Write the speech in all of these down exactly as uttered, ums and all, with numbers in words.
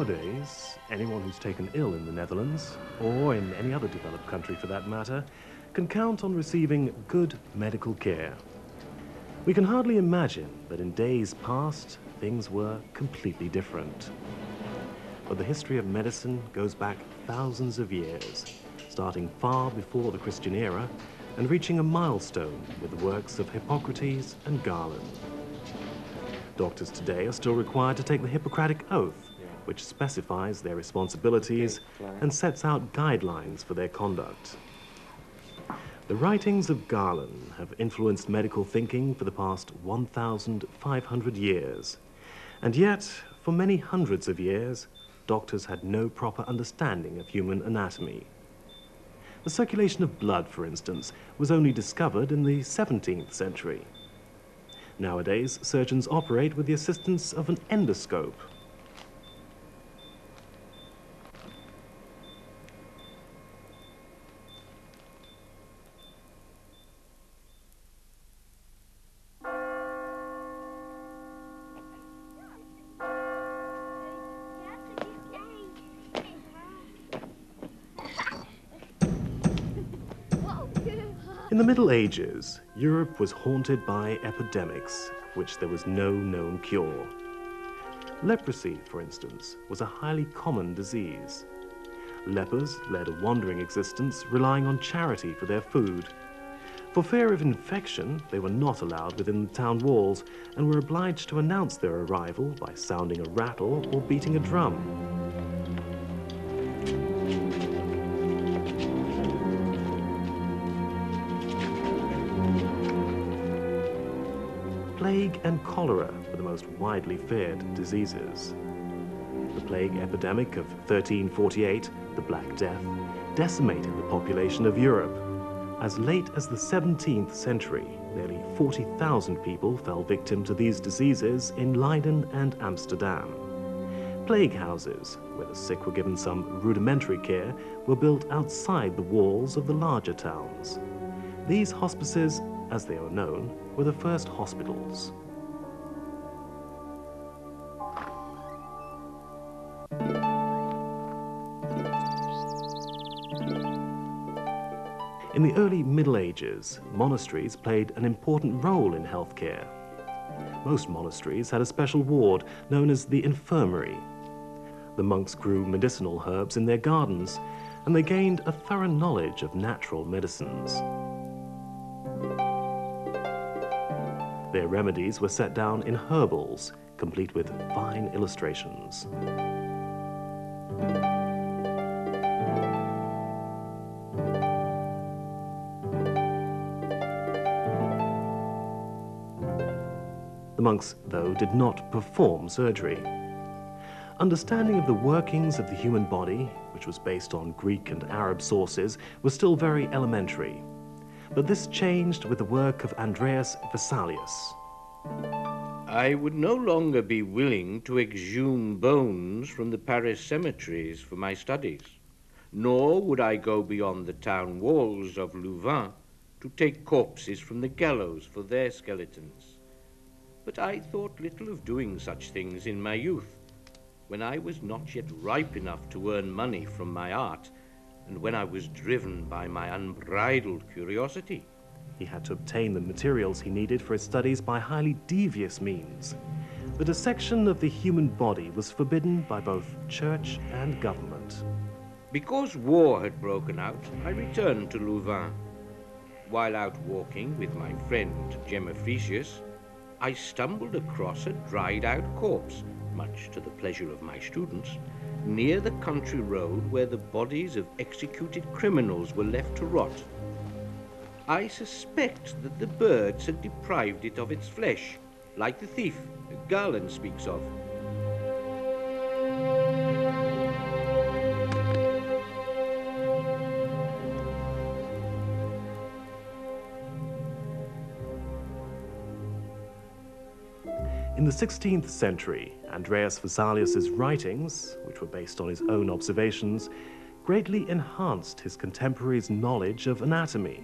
nowadays, anyone who's taken ill in the Netherlands, or in any other developed country for that matter, can count on receiving good medical care. We can hardly imagine that in days past, things were completely different. But the history of medicine goes back thousands of years, starting far before the Christian era and reaching a milestone with the works of Hippocrates and Galen. Doctors today are still required to take the Hippocratic Oath, which specifies their responsibilities and sets out guidelines for their conduct. The writings of Galen have influenced medical thinking for the past one thousand five hundred years. And yet, for many hundreds of years, doctors had no proper understanding of human anatomy. The circulation of blood, for instance, was only discovered in the seventeenth century. Nowadays, surgeons operate with the assistance of an endoscope. In the Middle Ages, Europe was haunted by epidemics, which there was no known cure. Leprosy, for instance, was a highly common disease. Lepers led a wandering existence, relying on charity for their food. For fear of infection, they were not allowed within the town walls and were obliged to announce their arrival by sounding a rattle or beating a drum. Plague and cholera were the most widely feared diseases. The plague epidemic of thirteen forty-eight, the Black Death, decimated the population of Europe. As late as the seventeenth century, nearly forty thousand people fell victim to these diseases in Leiden and Amsterdam. Plague houses, where the sick were given some rudimentary care, were built outside the walls of the larger towns. These hospices, as they are known, were the first hospitals. In the early Middle Ages, monasteries played an important role in healthcare. Most monasteries had a special ward known as the infirmary. The monks grew medicinal herbs in their gardens, and they gained a thorough knowledge of natural medicines. Their remedies were set down in herbals, complete with fine illustrations. The monks, though, did not perform surgery. Understanding of the workings of the human body, which was based on Greek and Arab sources, was still very elementary. But this changed with the work of Andreas Vesalius. I would no longer be willing to exhume bones from the Paris cemeteries for my studies, nor would I go beyond the town walls of Louvain to take corpses from the gallows for their skeletons. But I thought little of doing such things in my youth, when I was not yet ripe enough to earn money from my art, and when I was driven by my unbridled curiosity. He had to obtain the materials he needed for his studies by highly devious means. The dissection of the human body was forbidden by both church and government. Because war had broken out, I returned to Louvain. While out walking with my friend Gemma Frisius, I stumbled across a dried-out corpse, much to the pleasure of my students, near the country road where the bodies of executed criminals were left to rot. I suspect that the birds had deprived it of its flesh, like the thief Galen speaks of. In the sixteenth century, Andreas Vesalius's writings, which were based on his own observations, greatly enhanced his contemporaries' knowledge of anatomy.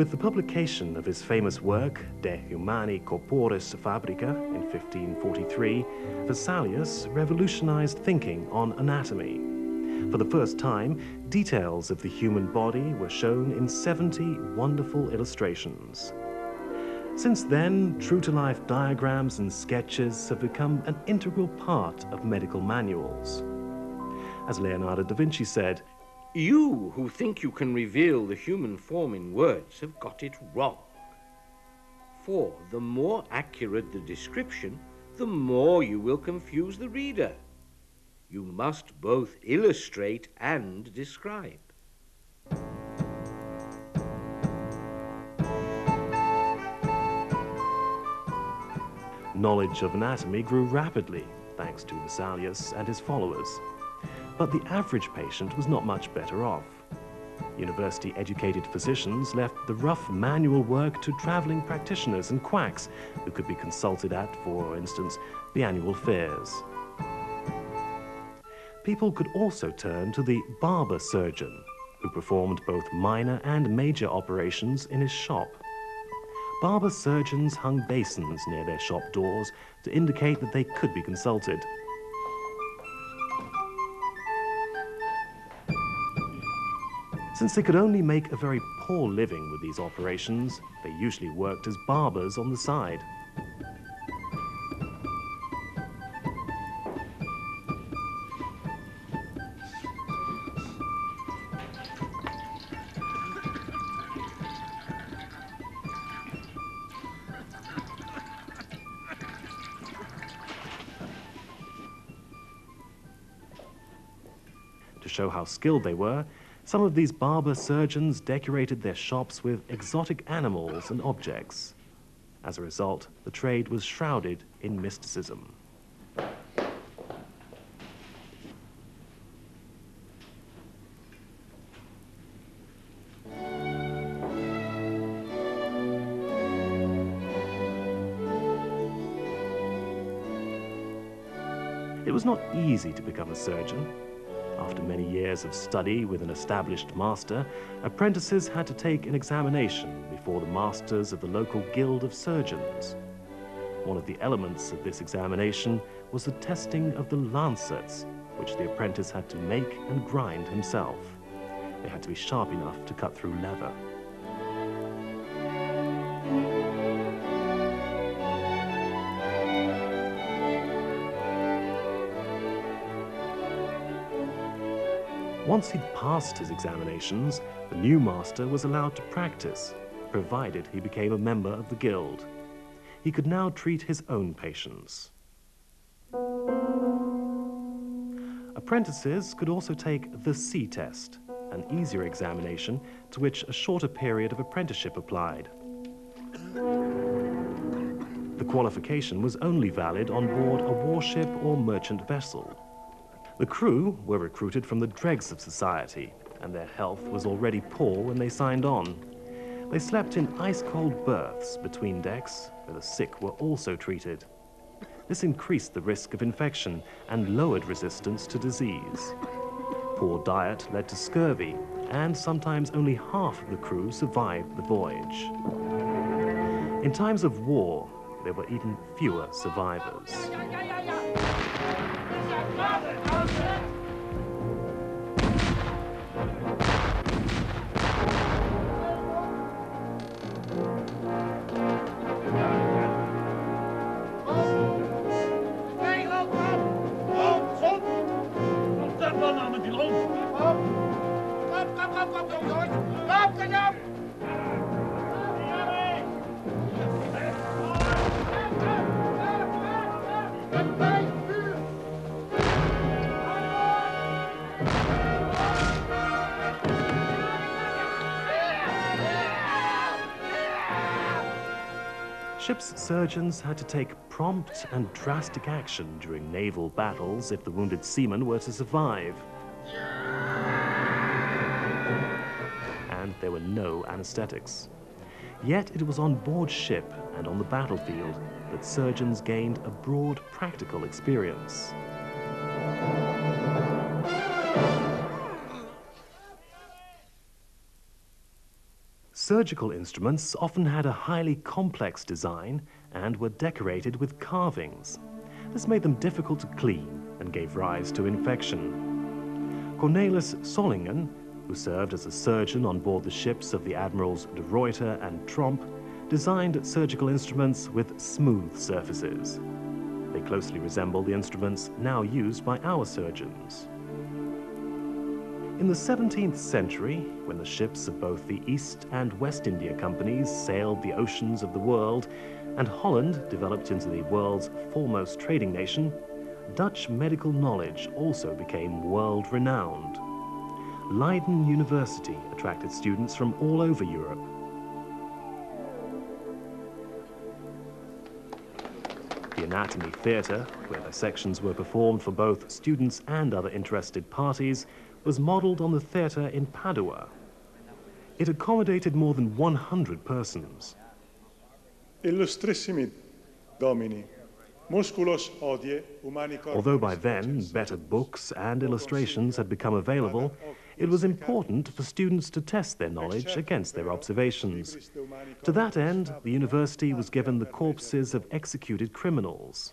With the publication of his famous work, De Humani Corporis Fabrica, in fifteen forty-three, Vesalius revolutionized thinking on anatomy. For the first time, details of the human body were shown in seventy wonderful illustrations. Since then, true-to-life diagrams and sketches have become an integral part of medical manuals. As Leonardo da Vinci said, "You who think you can reveal the human form in words have got it wrong. For the more accurate the description, the more you will confuse the reader. You must both illustrate and describe." Knowledge of anatomy grew rapidly, thanks to Vesalius and his followers. But the average patient was not much better off. University-educated physicians left the rough manual work to traveling practitioners and quacks, who could be consulted at, for instance, the annual fairs. People could also turn to the barber surgeon, who performed both minor and major operations in his shop. Barber surgeons hung basins near their shop doors to indicate that they could be consulted. Since they could only make a very poor living with these operations, they usually worked as barbers on the side. To show how skilled they were, some of these barber surgeons decorated their shops with exotic animals and objects. As a result, the trade was shrouded in mysticism. It was not easy to become a surgeon. After many years of study with an established master, apprentices had to take an examination before the masters of the local guild of surgeons. One of the elements of this examination was the testing of the lancets, which the apprentice had to make and grind himself. They had to be sharp enough to cut through leather. Once he'd passed his examinations, the new master was allowed to practice, provided he became a member of the guild. He could now treat his own patients. Apprentices could also take the sea test, an easier examination to which a shorter period of apprenticeship applied. The qualification was only valid on board a warship or merchant vessel. The crew were recruited from the dregs of society, and their health was already poor when they signed on. They slept in ice-cold berths between decks, where the sick were also treated. This increased the risk of infection and lowered resistance to disease. Poor diet led to scurvy, and sometimes only half of the crew survived the voyage. In times of war, there were even fewer survivors. Ship's surgeons had to take prompt and drastic action during naval battles if the wounded seamen were to survive. And there were no anesthetics. Yet it was on board ship and on the battlefield that surgeons gained a broad practical experience. Surgical instruments often had a highly complex design and were decorated with carvings. This made them difficult to clean and gave rise to infection. Cornelis Solingen, who served as a surgeon on board the ships of the admirals de Reuter and Tromp, designed surgical instruments with smooth surfaces. They closely resemble the instruments now used by our surgeons. In the seventeenth century, when the ships of both the East and West India Companies sailed the oceans of the world, and Holland developed into the world's foremost trading nation, Dutch medical knowledge also became world-renowned. Leiden University attracted students from all over Europe. The Anatomy Theatre, where dissections were performed for both students and other interested parties, was modelled on the theatre in Padua. It accommodated more than one hundred persons. Illustrissimi Domini, musculos odie humani corporis. Although by then better books and illustrations had become available, it was important for students to test their knowledge against their observations. To that end, the university was given the corpses of executed criminals.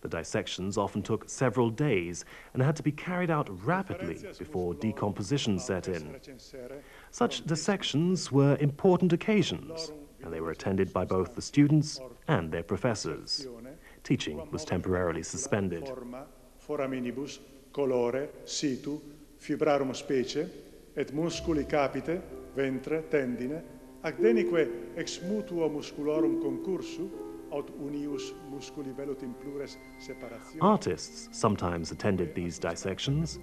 The dissections often took several days and had to be carried out rapidly before decomposition set in. Such dissections were important occasions, and they were attended by both the students and their professors. Teaching was temporarily suspended. Fibrarum specie, et musculi capite, ventre, tendine, ac denique ex mutuo musculorum concursu, aut unius musculi velut in plures separatio. Artists sometimes attended these dissections.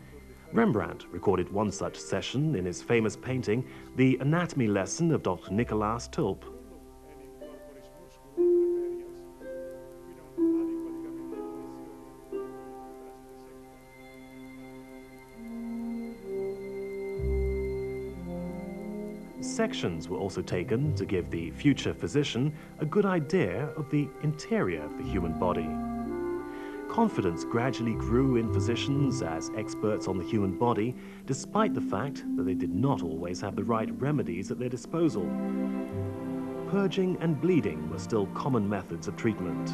Rembrandt recorded one such session in his famous painting, The Anatomy Lesson of Doctor Nicolaes Tulp. Sections were also taken to give the future physician a good idea of the interior of the human body. Confidence gradually grew in physicians as experts on the human body, despite the fact that they did not always have the right remedies at their disposal. Purging and bleeding were still common methods of treatment.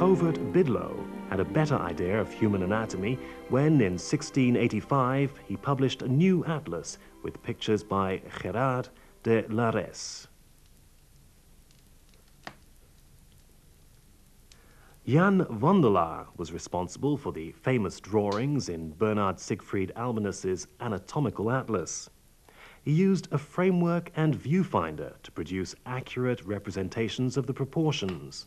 Robert Bidlow had a better idea of human anatomy when, in sixteen eighty-five, he published a new atlas with pictures by Gerard de Lairesse. Jan Wandelaar was responsible for the famous drawings in Bernard Siegfried Albinus's anatomical atlas. He used a framework and viewfinder to produce accurate representations of the proportions.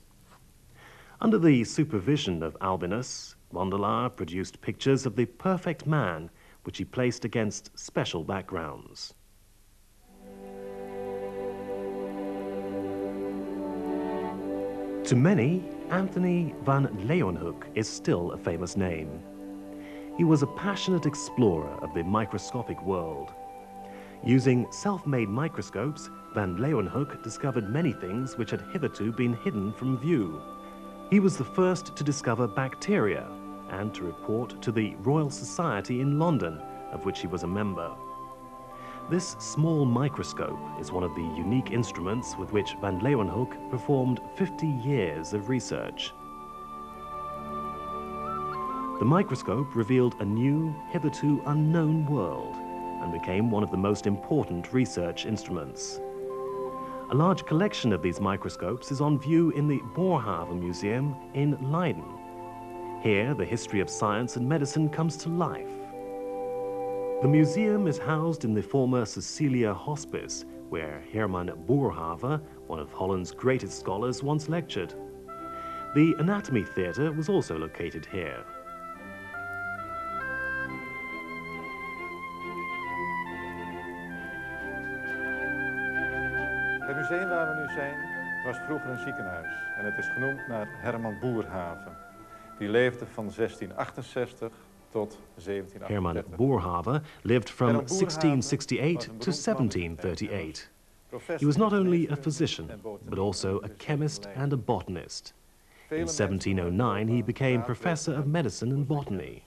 Under the supervision of Albinus, Wandelaar produced pictures of the perfect man, which he placed against special backgrounds. To many, Anthonie van Leeuwenhoek is still a famous name. He was a passionate explorer of the microscopic world. Using self-made microscopes, van Leeuwenhoek discovered many things which had hitherto been hidden from view. He was the first to discover bacteria and to report to the Royal Society in London, of which he was a member. This small microscope is one of the unique instruments with which van Leeuwenhoek performed fifty years of research. The microscope revealed a new, hitherto unknown world and became one of the most important research instruments. A large collection of these microscopes is on view in the Boerhaave Museum in Leiden. Here, the history of science and medicine comes to life. The museum is housed in the former Cecilia Hospice, where Herman Boerhaave, one of Holland's greatest scholars, once lectured. The Anatomy Theatre was also located here. Het museum waar we nu zijn was vroeger een ziekenhuis en het is genoemd naar Herman Boerhaave. Die leefde van zestien achtenzestig tot zeventien achtendertig. Herman Boerhaave lived from sixteen sixty-eight to seventeen thirty-eight. He was not only a physician, but also a chemist and a botanist. In seventeen oh nine, he became professor of medicine and botany.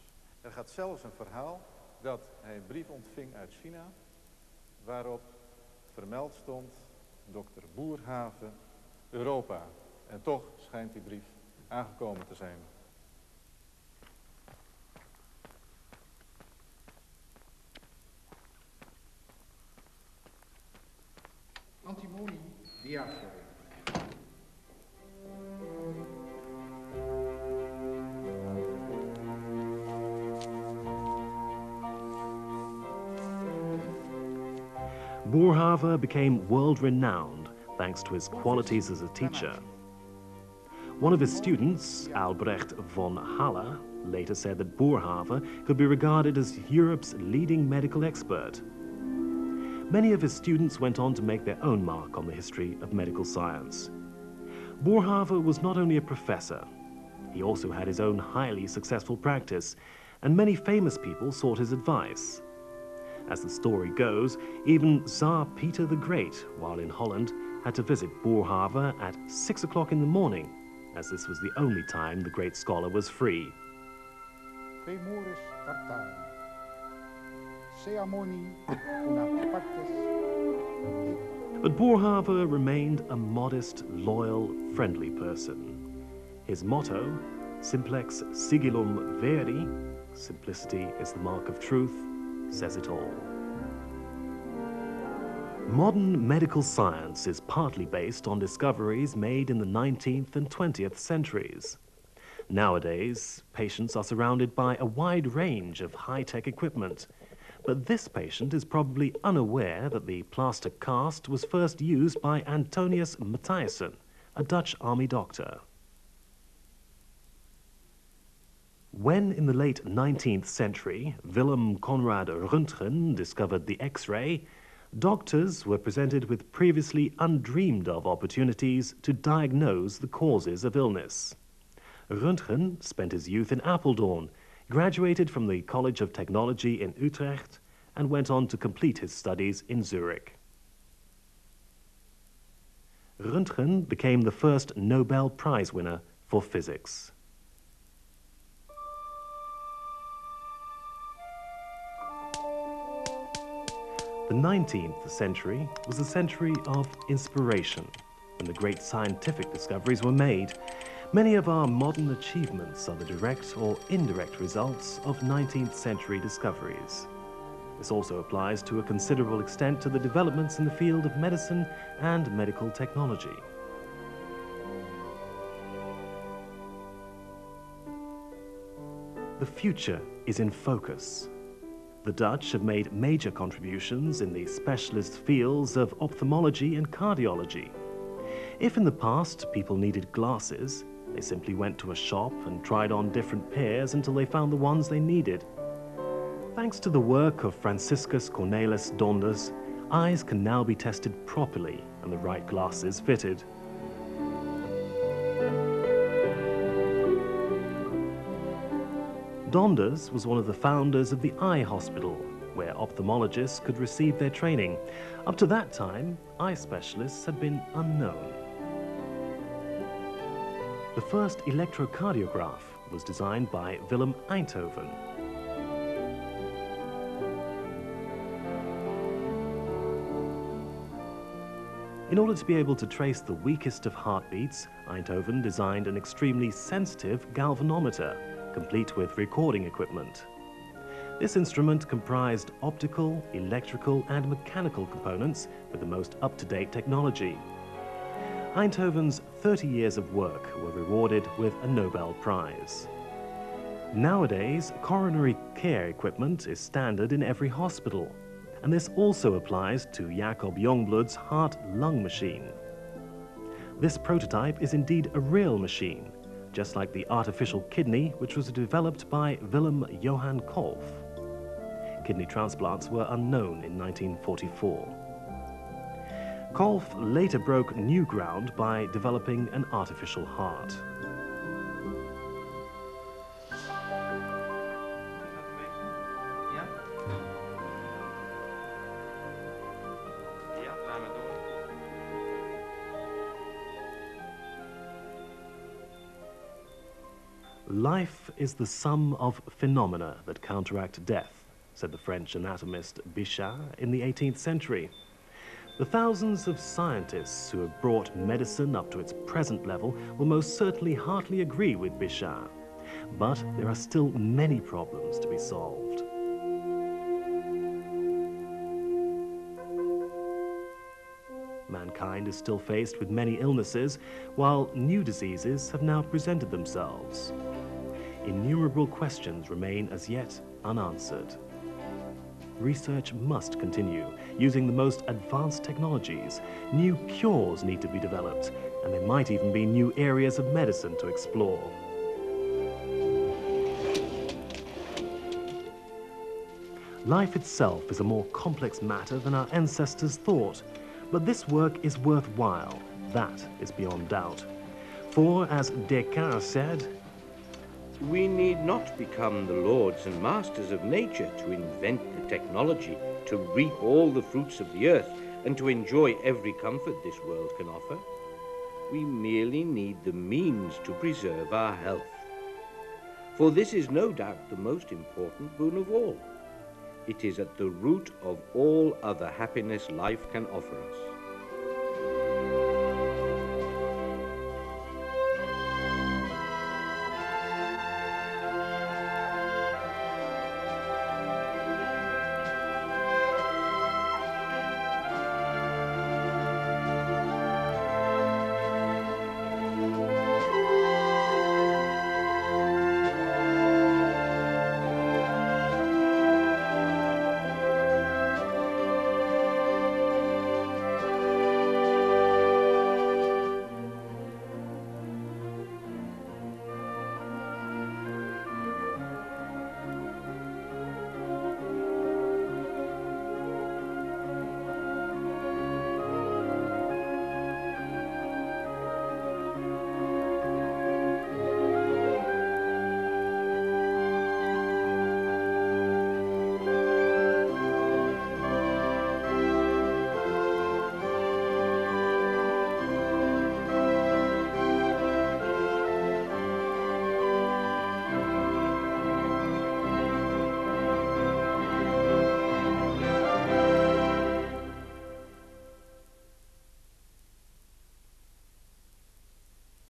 Er gaat zelfs een verhaal dat hij een brief ontving uit China, waarop vermeld stond dokter Boerhaave, Europa. En toch schijnt die brief aangekomen te zijn. Antimony diaphore. Boerhaave became world-renowned thanks to his qualities as a teacher. One of his students, Albrecht von Haller, later said that Boerhaave could be regarded as Europe's leading medical expert. Many of his students went on to make their own mark on the history of medical science. Boerhaave was not only a professor, he also had his own highly successful practice, and many famous people sought his advice. As the story goes, even Tsar Peter the Great, while in Holland, had to visit Boerhaave at six o'clock in the morning, as this was the only time the great scholar was free. But Boerhaave remained a modest, loyal, friendly person. His motto, Simplex sigillum veri, simplicity is the mark of truth, says it all. Modern medical science is partly based on discoveries made in the nineteenth and twentieth centuries. Nowadays, patients are surrounded by a wide range of high-tech equipment, but this patient is probably unaware that the plaster cast was first used by Antonius Matthijsen, a Dutch army doctor. When, in the late nineteenth century, Willem Conrad Röntgen discovered the X-ray, doctors were presented with previously undreamed of opportunities to diagnose the causes of illness. Röntgen spent his youth in Apeldoorn, graduated from the College of Technology in Utrecht, and went on to complete his studies in Zurich. Röntgen became the first Nobel Prize winner for physics. The nineteenth century was a century of inspiration, when the great scientific discoveries were made. Many of our modern achievements are the direct or indirect results of nineteenth century discoveries. This also applies to a considerable extent to the developments in the field of medicine and medical technology. The future is in focus. The Dutch have made major contributions in the specialist fields of ophthalmology and cardiology. If in the past people needed glasses, they simply went to a shop and tried on different pairs until they found the ones they needed. Thanks to the work of Franciscus Cornelis Donders, eyes can now be tested properly and the right glasses fitted. Donders was one of the founders of the eye hospital, where ophthalmologists could receive their training. Up to that time, eye specialists had been unknown. The first electrocardiograph was designed by Willem Einthoven. In order to be able to trace the weakest of heartbeats, Einthoven designed an extremely sensitive galvanometer, complete with recording equipment. This instrument comprised optical, electrical, and mechanical components with the most up-to-date technology. Einthoven's thirty years of work were rewarded with a Nobel Prize. Nowadays, coronary care equipment is standard in every hospital, and this also applies to Jacob Jongbloed's heart-lung machine. This prototype is indeed a real machine, just like the artificial kidney, which was developed by Willem Johan Kolff. Kidney transplants were unknown in nineteen forty-four. Kolff later broke new ground by developing an artificial heart. "Life is the sum of phenomena that counteract death," said the French anatomist Bichat in the eighteenth century. The thousands of scientists who have brought medicine up to its present level will most certainly hardly agree with Bichat. But there are still many problems to be solved. Mankind is still faced with many illnesses, while new diseases have now presented themselves. Innumerable questions remain as yet unanswered. Research must continue, using the most advanced technologies. New cures need to be developed, and there might even be new areas of medicine to explore. Life itself is a more complex matter than our ancestors thought, but this work is worthwhile. That is beyond doubt. For, as Descartes said, "We need not become the lords and masters of nature to invent the technology, to reap all the fruits of the earth, and to enjoy every comfort this world can offer. We merely need the means to preserve our health. For this is no doubt the most important boon of all. It is at the root of all other happiness life can offer us."